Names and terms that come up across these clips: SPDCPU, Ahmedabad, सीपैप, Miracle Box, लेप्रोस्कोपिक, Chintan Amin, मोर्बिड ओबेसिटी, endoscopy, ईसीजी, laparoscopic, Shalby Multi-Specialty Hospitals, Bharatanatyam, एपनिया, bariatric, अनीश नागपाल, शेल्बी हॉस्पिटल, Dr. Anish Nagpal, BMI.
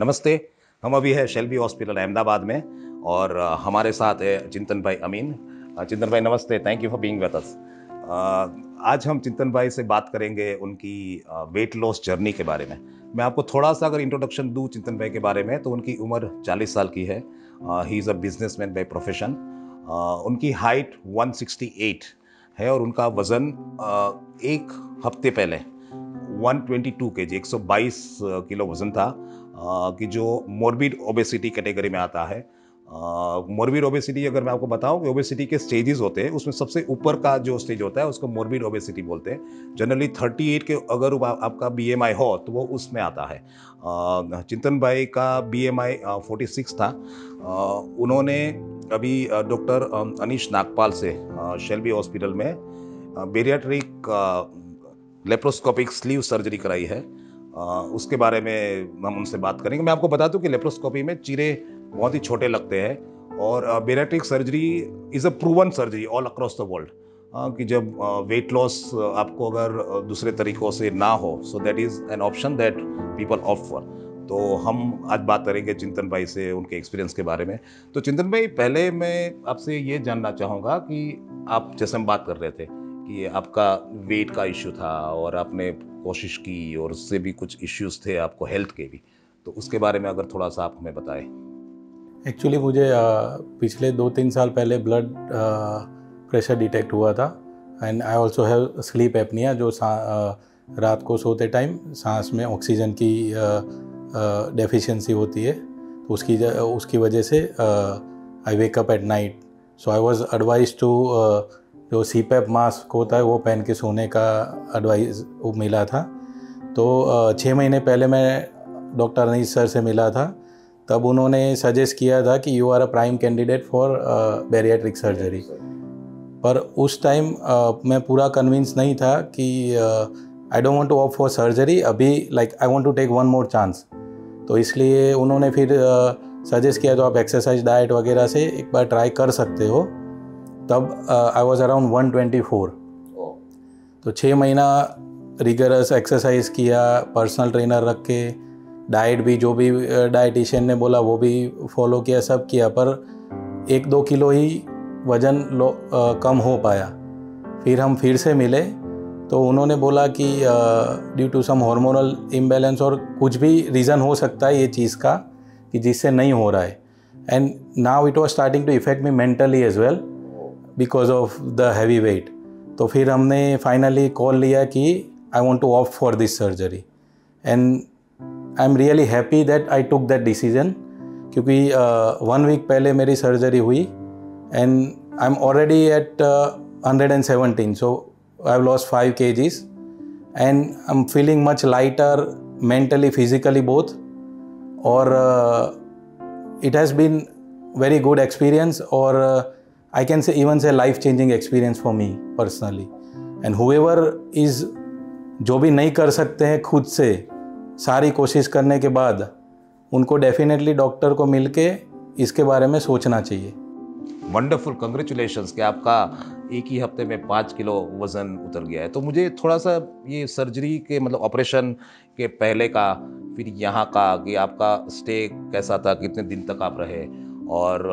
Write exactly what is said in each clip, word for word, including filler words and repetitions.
नमस्ते, हम अभी है शेल्बी हॉस्पिटल अहमदाबाद में और हमारे साथ है चिंतन भाई अमीन। चिंतन भाई नमस्ते, thank you for being with us. आज हम चिंतन भाई से बात करेंगे उनकी वेट लॉस जर्नी के बारे में। मैं आपको थोड़ा सा अगर इंट्रोडक्शन दूँ चिंतन भाई के बारे में तो उनकी उम्र चालीस साल की है, he is a businessman by profession. उनकी हाइट एक सौ अड़सठ है और उनका वज़न uh, एक हफ्ते पहले एक सौ बाईस केजी एक सौ बाईस किलो वज़न था, uh, कि जो मोर्बिड ओबेसिटी कैटेगरी में आता है। मोर्बिड uh, ओबेसिटी अगर मैं आपको बताऊं कि ओबेसिटी के स्टेजेस होते हैं, उसमें सबसे ऊपर का जो स्टेज होता है उसको मोर्बिड ओबेसिटी बोलते हैं। जनरली अड़तीस के अगर आपका बीएमआई हो तो वो उसमें आता है। uh, चिंतन भाई का बीएमआई छियालीस था। uh, उन्होंने अभी डॉक्टर अनीश नागपाल से शेल्बी हॉस्पिटल में बेरियाट्रिक लेप्रोस्कोपिक स्लीव सर्जरी कराई है, उसके बारे में हम उनसे बात करेंगे। मैं आपको बता दूं कि लेप्रोस्कोपी में चीरे बहुत ही छोटे लगते हैं और bariatric surgery is a proven surgery all across the world, कि जब वेट लॉस आपको अगर दूसरे तरीक़ों से ना हो, so that is an option that people opt for. तो हम आज बात करेंगे चिंतन भाई से उनके एक्सपीरियंस के बारे में। तो चिंतन भाई, पहले मैं आपसे ये जानना चाहूँगा कि आप, जैसे हम बात कर रहे थे कि आपका वेट का इश्यू था और आपने कोशिश की और उससे भी कुछ इश्यूज थे आपको हेल्थ के भी, तो उसके बारे में अगर थोड़ा सा आप हमें बताएं। एक्चुअली मुझे पिछले दो तीन साल पहले ब्लड प्रेशर डिटेक्ट हुआ था and I also have sleep एपनिया, जो रात को सोते टाइम सांस में ऑक्सीजन की डेफिशिएंसी uh, होती है, तो उसकी उसकी वजह से I wake up at night. So I was advise to, जो सीपैप मास्क होता है वो पहन के सोने का एडवाइस वो मिला था। तो uh, छः महीने पहले मैं डॉक्टर अनीश सर से मिला था, तब उन्होंने सजेस्ट किया था कि you are a prime candidate for bariatric surgery. पर उस टाइम uh, मैं पूरा कन्विंस नहीं था कि I don't want to opt for surgery अभी, like I want to take one more chance. तो इसलिए उन्होंने फिर सजेस्ट uh, किया तो आप एक्सरसाइज डाइट वगैरह से एक बार ट्राई कर सकते हो। तब आई वाज अराउंड एक सौ चौबीस। तो छः महीना रिगरस एक्सरसाइज किया, पर्सनल ट्रेनर रख के, डाइट भी जो भी डाइटिशियन ने बोला वो भी फॉलो किया, सब किया, पर एक दो किलो ही वज़न लो uh, कम हो पाया। फिर हम फिर से मिले तो उन्होंने बोला कि due to some hormonal imbalance और कुछ भी रीज़न हो सकता है ये चीज़ का कि जिससे नहीं हो रहा है। And now it was starting to effect me mentally as well because of the heavy weight. तो फिर हमने फाइनली कॉल लिया कि I want to opt for this surgery and I am really happy that I took that decision, क्योंकि one week पहले मेरी surgery हुई and I am already at hundred and seventeen. So I have lost five kgs and I'm feeling much lighter mentally, physically both, or uh, it has been very good experience, or uh, I can say even say life changing experience for me personally. And whoever is जो भी नहीं कर सकते हैं खुद से, सारी कोशिश करने के बाद उनको डेफिनेटली डॉक्टर को मिल के इसके बारे में सोचना चाहिए। वंडरफुल, कंग्रेचुलेशंस कि आपका एक ही हफ्ते में पाँच किलो वज़न उतर गया है। तो मुझे थोड़ा सा ये सर्जरी के, मतलब ऑपरेशन के पहले का, फिर यहाँ का, कि आपका स्टे कैसा था, कितने दिन तक आप रहे, और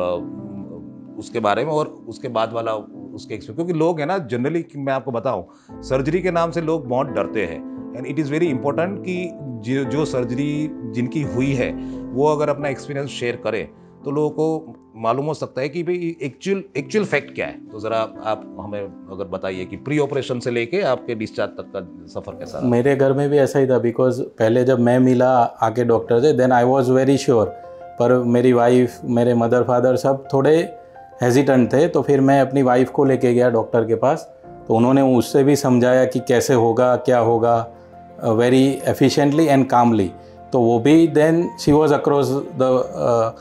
उसके बारे में, और उसके बाद वाला उसके एक्सपीरियंस, क्योंकि लोग हैं ना, जनरली मैं आपको बताऊँ सर्जरी के नाम से लोग बहुत डरते हैं। And it is very important कि जो सर्जरी जिनकी हुई है वो अगर अपना एक्सपीरियंस शेयर करें तो लोगों को मालूम हो सकता है कि भाई एक्चुअल एक्चुअल फैक्ट क्या है। तो ज़रा आप हमें अगर बताइए कि प्री ऑपरेशन से लेके आपके डिस्चार्ज तक का सफ़र कैसा रहा? मेरे घर में भी ऐसा ही था, बिकॉज पहले जब मैं मिला आके डॉक्टर से, then I was very sure, पर मेरी वाइफ, मेरे मदर फादर सब थोड़े हेजिटेंट थे। तो फिर मैं अपनी वाइफ को लेके गया डॉक्टर के पास, तो उन्होंने उससे भी समझाया कि कैसे होगा, क्या होगा, वेरी एफिशिएंटली एंड कामली। तो वो भी then she was across the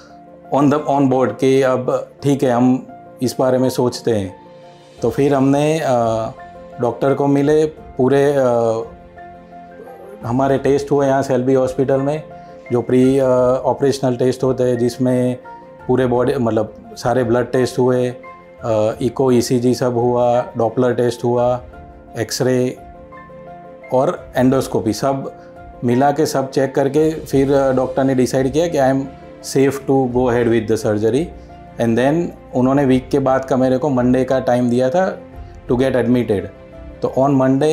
on the on board कि अब ठीक है, हम इस बारे में सोचते हैं। तो फिर हमने डॉक्टर को मिले, पूरे आ, हमारे टेस्ट हुए यहाँ शेल्बी हॉस्पिटल में, जो प्री ऑपरेशनल टेस्ट होते हैं, जिसमें पूरे बॉडी, मतलब सारे ब्लड टेस्ट हुए, इको ईसीजी सब हुआ, डॉपलर टेस्ट हुआ, एक्सरे और एंडोस्कोपी सब मिला के सब चेक करके फिर डॉक्टर ने डिसाइड किया कि I am safe to go head with the surgery and then उन्होंने वीक के बाद का मेरे को मंडे का टाइम दिया था टू गेट एडमिटेड। तो on Monday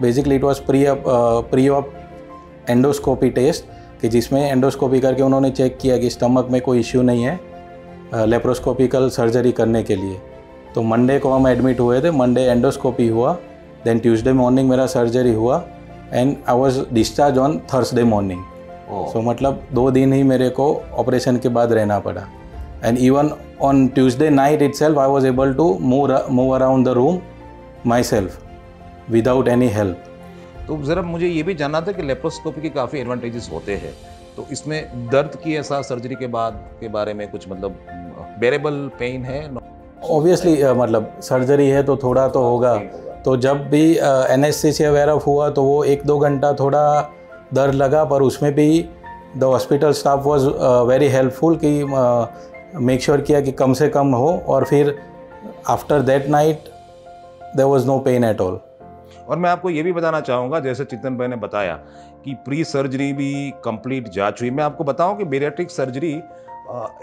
basically it was pre pre op endoscopy test कि जिसमें एंडोस्कोपी करके उन्होंने चेक किया कि स्टमक में कोई इश्यू नहीं है लेप्रोस्कोपिकल सर्जरी करने के लिए। तो मंडे को हम एडमिट हुए थे, मंडे एंडोस्कोपी हुआ, देन ट्यूसडे मॉर्निंग मेरा सर्जरी हुआ and I was discharge on Thursday morning. So मतलब दो दिन ही मेरे को ऑपरेशन के बाद रहना पड़ा and even on Tuesday night itself I was able to move move around the room myself without any help. तो ज़रा मुझे ये भी जानना था कि लेप्रोस्कोपी के काफ़ी एडवांटेजेस होते हैं, तो इसमें दर्द की ऐसा सर्जरी के बाद के बारे में कुछ मतलब बेरेबल पेन है? ऑब्वियसली uh, मतलब सर्जरी है तो थोड़ा तो होगा, तो जब भी एनेस्थीसिया वगैरह हुआ तो वो एक दो घंटा थोड़ा दर्द लगा, पर उसमें भी the hospital staff was very helpful कि मेक uh, श्योर sure किया कि कम से कम हो। और फिर after that night there was no pain at all. और मैं आपको ये भी बताना चाहूँगा, जैसे चिंतन भाई ने बताया कि प्री सर्जरी भी कंप्लीट जांच हुई, मैं आपको बताऊँ कि बेरियाट्रिक सर्जरी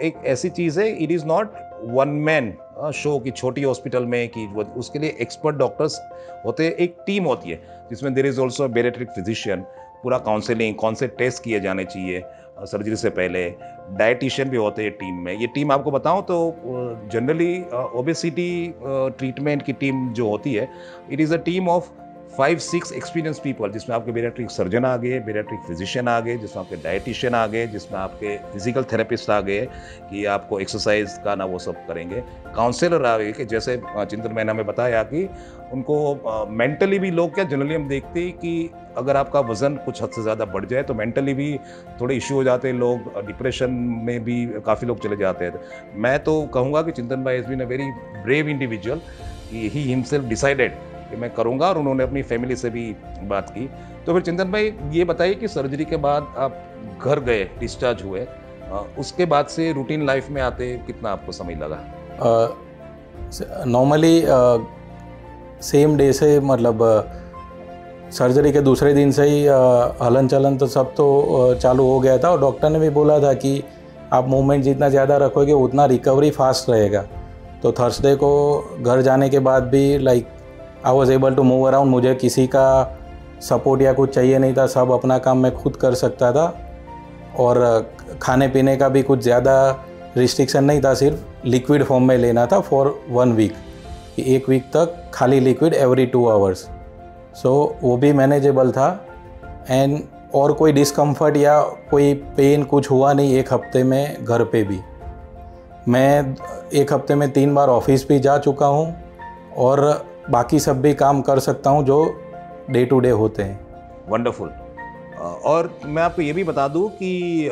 एक ऐसी चीज़ है, it is not one man show कि छोटी हॉस्पिटल में कि उसके लिए एक्सपर्ट डॉक्टर्स होते हैं, एक टीम होती है जिसमें there is also bariatric physician. पूरा काउंसलिंग, कौन से टेस्ट किए जाने चाहिए सर्जरी से पहले, डाइटिशियन भी होते हैं टीम में। ये टीम आपको बताऊं तो जनरली ओबेसिटी ट्रीटमेंट की टीम जो होती है it is a team of five six experience people, जिसमें आपके बेरियाट्रिक सर्जन आ गए, बेरियाट्रिक फिजिशियन आ गए, जिसमें आपके डाइटिशियन आ गए, जिसमें आपके फिजिकल थेरेपिस्ट आ गए कि आपको एक्सरसाइज का ना वो सब करेंगे, काउंसलर आ गए कि जैसे चिंतन मैंने हमें बताया कि उनको मेंटली भी लोग क्या जनरली हम देखते हैं कि अगर आपका वज़न कुछ हद से ज़्यादा बढ़ जाए तो मेंटली भी थोड़े इश्यू हो जाते हैं, लोग डिप्रेशन में भी काफ़ी लोग चले जाते हैं। मैं तो कहूँगा कि चिंतन भाई is been a very brave individual, he himself decided कि मैं करूंगा और उन्होंने अपनी फैमिली से भी बात की। तो फिर चिंतन भाई ये बताइए कि सर्जरी के बाद आप घर गए, डिस्चार्ज हुए, उसके बाद से रूटीन लाइफ में आते कितना आपको समय लगा? नॉर्मली सेम डे से मतलब सर्जरी के दूसरे दिन से ही हलन चलन तो सब तो चालू हो गया था और डॉक्टर ने भी बोला था कि आप मूवमेंट जितना ज़्यादा रखोगे उतना रिकवरी फास्ट रहेगा। तो थर्सडे को घर जाने के बाद भी like I was able to move around, मुझे किसी का सपोर्ट या कुछ चाहिए नहीं था, सब अपना काम मैं खुद कर सकता था और खाने पीने का भी कुछ ज़्यादा रिस्ट्रिक्शन नहीं था, सिर्फ लिक्विड फॉर्म में लेना था फॉर वन वीक, कि एक वीक तक खाली liquid every two hours. So वो भी मैनेजेबल था एंड और कोई डिस्कम्फर्ट या कोई पेन कुछ हुआ नहीं एक हफ्ते में। घर पे भी मैं एक हफ्ते में तीन बार ऑफिस भी जा चुका हूँ और बाकी सब भी काम कर सकता हूँ जो डे टू डे होते हैं। वंडरफुल। और मैं आपको ये भी बता दूँ कि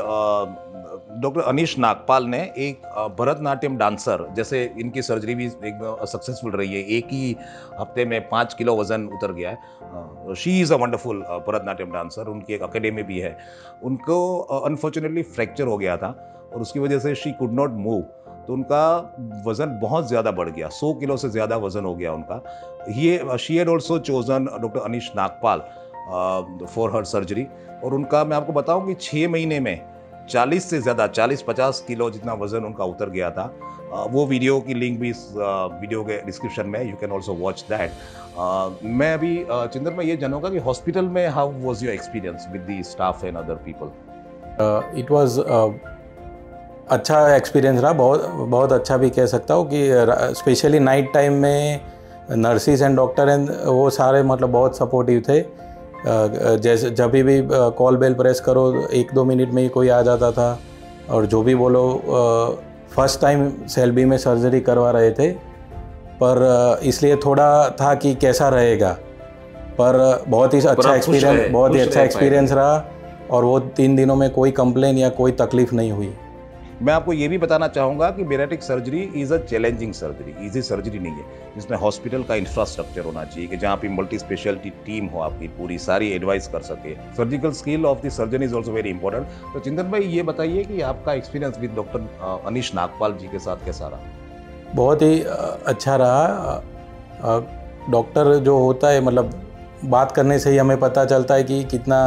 डॉक्टर अनीश नागपाल ने एक भरतनाट्यम डांसर, जैसे इनकी सर्जरी भी एकदम सक्सेसफुल रही है, एक ही हफ्ते में पाँच किलो वज़न उतर गया है। She is a wonderful Bharatanatyam dancer, उनकी एक अकेडमी भी है। उनको अनफॉर्चुनेटली फ्रैक्चर हो गया था और उसकी वजह से शी कुड नॉट मूव, तो उनका वज़न बहुत ज़्यादा बढ़ गया, सौ किलो से ज़्यादा वज़न हो गया उनका। ये she had also chosen doctor अनीश नागपाल for her surgery और उनका मैं आपको बताऊं कि छः महीने में चालीस से ज़्यादा चालीस पचास किलो जितना वज़न उनका उतर गया था। uh, वो वीडियो की लिंक भी इस uh, वीडियो के डिस्क्रिप्शन में, you can also watch that. मैं अभी uh, चिंतन में ये जानूंगा कि हॉस्पिटल में how was your experience with the staff and other people? It was अच्छा एक्सपीरियंस रहा, बहुत बहुत अच्छा भी कह सकता हूँ कि स्पेशली नाइट टाइम में नर्सिस एंड डॉक्टर एंड वो सारे मतलब बहुत सपोर्टिव थे। जैसे जब भी कॉल बेल प्रेस करो एक दो मिनट में ही कोई आ जाता था और जो भी बोलो। फर्स्ट टाइम शेल्बी में सर्जरी करवा रहे थे पर इसलिए थोड़ा था कि कैसा रहेगा, पर बहुत ही अच्छा एक्सपीरियंस बहुत ही अच्छा एक्सपीरियंस रहा और वो तीन दिनों में कोई कंप्लेन या कोई तकलीफ नहीं हुई। मैं आपको ये भी बताना चाहूँगा कि bariatric surgery is a challenging surgery, easy surgery नहीं है, जिसमें हॉस्पिटल का इंफ्रास्ट्रक्चर होना चाहिए कि जहाँ पे मल्टी स्पेशलिटी टीम हो आपकी पूरी, सारी एडवाइस कर सके। Surgical skill of the surgeon is also very important. तो चिंतन भाई ये बताइए कि आपका experience with doctor अनीश नागपाल ji के साथ कैसा रहा? बहुत ही अच्छा रहा। डॉक्टर जो होता है मतलब बात करने से ही हमें पता चलता है कि कितना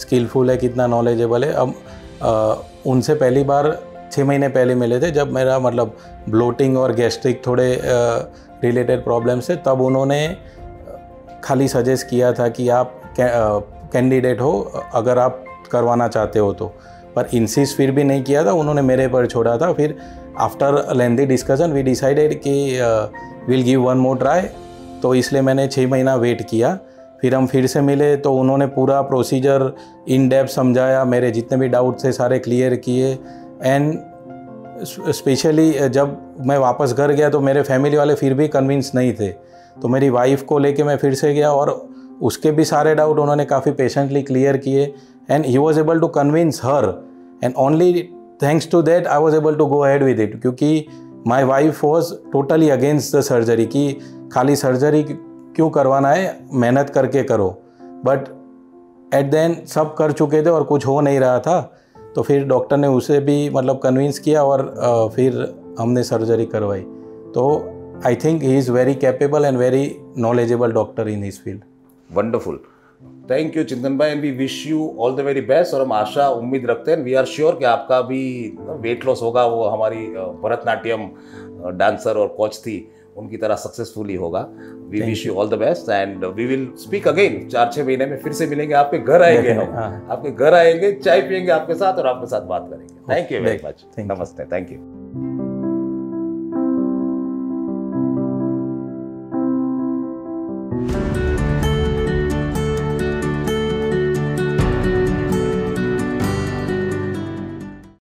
स्किलफुल है, कितना नॉलेजेबल है। अब आ, उनसे पहली बार छः महीने पहले मिले थे, जब मेरा मतलब ब्लोटिंग और गैस्ट्रिक थोड़े रिलेटेड प्रॉब्लम्स थे, तब उन्होंने खाली सजेस्ट किया था कि आप कैंडिडेट हो अगर आप करवाना चाहते हो तो, पर इंसिस्ट फिर भी नहीं किया था, उन्होंने मेरे पर छोड़ा था। फिर after lengthy discussion we decided कि will give one more try, तो इसलिए मैंने छः महीना वेट किया। फिर हम फिर से मिले तो उन्होंने पूरा प्रोसीजर इन डेप्थ समझाया, मेरे जितने भी डाउट थे सारे क्लियर किए। एंड स्पेशली जब मैं वापस घर गया तो मेरे फैमिली वाले फिर भी कन्विंस नहीं थे, तो मेरी वाइफ को लेके मैं फिर से गया और उसके भी सारे डाउट उन्होंने काफ़ी पेशेंटली क्लियर किए। And he was able to convince her, and only thanks to that I was able to go ahead with it, क्योंकि my wife was totally against the surgery कि खाली सर्जरी क्यों करवाना है, मेहनत करके करो। बट एट द एंड सब कर चुके थे और कुछ हो नहीं रहा था, तो फिर डॉक्टर ने उसे भी मतलब कन्विंस किया और फिर हमने सर्जरी करवाई। तो I think he is very capable and very knowledgeable doctor in his field. Wonderful, thank you Chintan भाई, and we wish you all the very best. और हम आशा उम्मीद रखते हैं, वी आर श्योर कि आपका भी वेट लॉस होगा, वो हमारी भरतनाट्यम डांसर और कोच थी उनकी तरह सक्सेसफुली होगा। We wish you all the best and we will speak again, चार छः महीने में फिर से मिलेंगे, आपके घर आएंगे हम, आपके घर आएंगे, चाय पियेंगे आपके साथ और आपके साथ बात करेंगे। थैंक यू वेरी मच, नमस्ते, थैंक यू।